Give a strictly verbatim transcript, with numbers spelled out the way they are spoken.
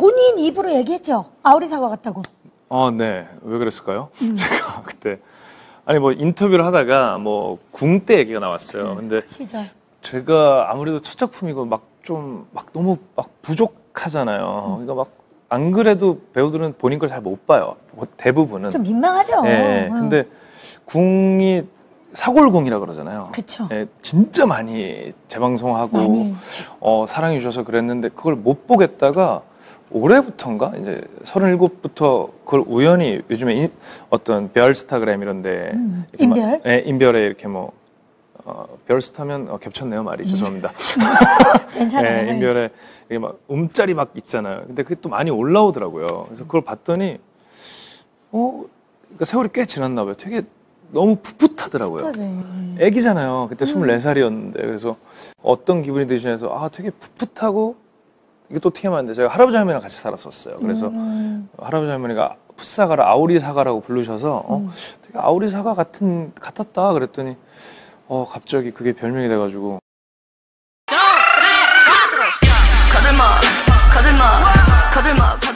본인 입으로 얘기했죠? 아오리 사과 같다고. 아, 네. 왜 그랬을까요? 음. 제가 그때 아니 뭐 인터뷰를 하다가 뭐 궁 때 얘기가 나왔어요. 근데 시절. 제가 아무래도 첫 작품이고 막 좀 막 너무 막 부족하잖아요. 그러니까 막 안 그래도 배우들은 본인 걸 잘 못 봐요. 대부분은. 좀 민망하죠. 네. 어. 근데 궁이 사골궁이라 그러잖아요. 그쵸. 네, 진짜 많이 재방송하고 많이. 어, 사랑해 주셔서 그랬는데 그걸 못 보겠다가 올해부터인가 이제 서른일곱부터 그걸 우연히 요즘에 인, 어떤 별스타그램 이런데 음. 인별? 네, 인별에 이렇게 뭐 어, 별스타면 어, 겹쳤네요 말이 죄송합니다. 괜찮아요. 네, 인별에 이게 막 음짤이 막 있잖아요. 근데 그게 또 많이 올라오더라고요. 그래서 그걸 봤더니 어 그러니까 세월이 꽤 지났나 봐요. 되게 너무 풋풋하더라고요. 애기잖아요. 그때 스물네 살이었는데. 그래서 어떤 기분이 드시냐해서 아, 되게 풋풋하고 이게 또 튀어나왔는데 제가 할아버지 할머니랑 같이 살았었어요. 그래서 음. 할아버지 할머니가 풋사과를 아오리 사과라고 부르셔서 어, 되게 아오리 사과 같은, 같았다 그랬더니 어, 갑자기 그게 별명이 돼가지고 거들먹 거들먹 거들먹